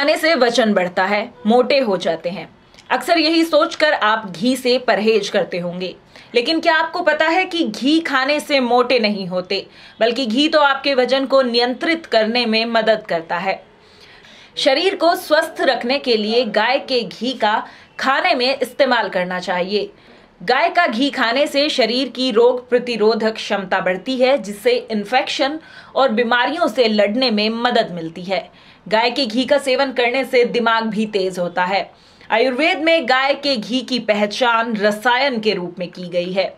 खाने से वजन बढ़ता है, मोटे हो जाते हैं। अक्सर यही सोचकर आप घी से परहेज करते होंगे, लेकिन क्या आपको पता है कि घी खाने से मोटे नहीं होते, बल्कि घी तो आपके वजन को नियंत्रित करने में मदद करता है। शरीर को स्वस्थ रखने के लिए गाय के घी का खाने में इस्तेमाल करना चाहिए। गाय का घी खाने से शरीर की रोग प्रतिरोधक क्षमता बढ़ती है, जिससे इन्फेक्शन और बीमारियों से लड़ने में मदद मिलती है। गाय के घी का सेवन करने से दिमाग भी तेज होता है। आयुर्वेद में गाय के घी की पहचान रसायन के रूप में की गई है।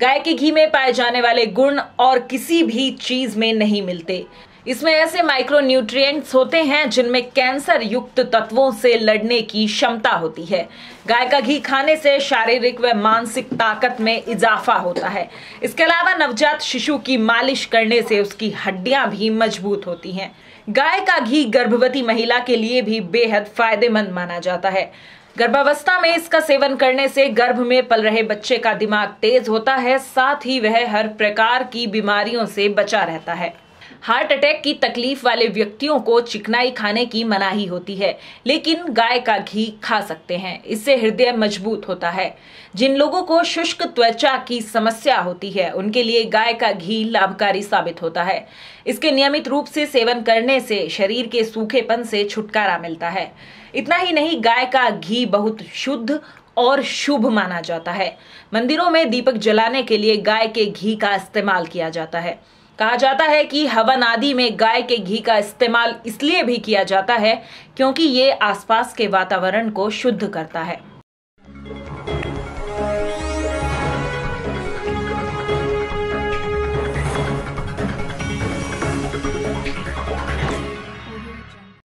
गाय के घी में पाए जाने वाले गुण और किसी भी चीज में नहीं मिलते। इसमें ऐसे माइक्रोन्यूट्रिएंट्स होते हैं जिनमें कैंसर युक्त तत्वों से लड़ने की क्षमता होती है। गाय का घी खाने से शारीरिक व मानसिक ताकत में इजाफा होता है। इसके अलावा नवजात शिशु की मालिश करने से उसकी हड्डियां भी मजबूत होती हैं। गाय का घी गर्भवती महिला के लिए भी बेहद फायदेमंद माना जाता है। गर्भावस्था में इसका सेवन करने से गर्भ में पल रहे बच्चे का दिमाग तेज होता है, साथ ही वह हर प्रकार की बीमारियों से बचा रहता है। हार्ट अटैक की तकलीफ वाले व्यक्तियों को चिकनाई खाने की मनाही होती है, लेकिन गाय का घी खा सकते हैं। इससे हृदय मजबूत होता है। जिन लोगों को शुष्क त्वचा की समस्या होती है, उनके लिए गाय का घी लाभकारी साबित होता है। इसके नियमित रूप से सेवन करने से शरीर के सूखेपन से छुटकारा मिलता है। इतना ही नहीं, गाय का घी बहुत शुद्ध और शुभ माना जाता है। मंदिरों में दीपक जलाने के लिए गाय के घी का इस्तेमाल किया जाता है। कहा जाता है कि हवन आदि में गाय के घी का इस्तेमाल इसलिए भी किया जाता है क्योंकि ये आसपास के वातावरण को शुद्ध करता है।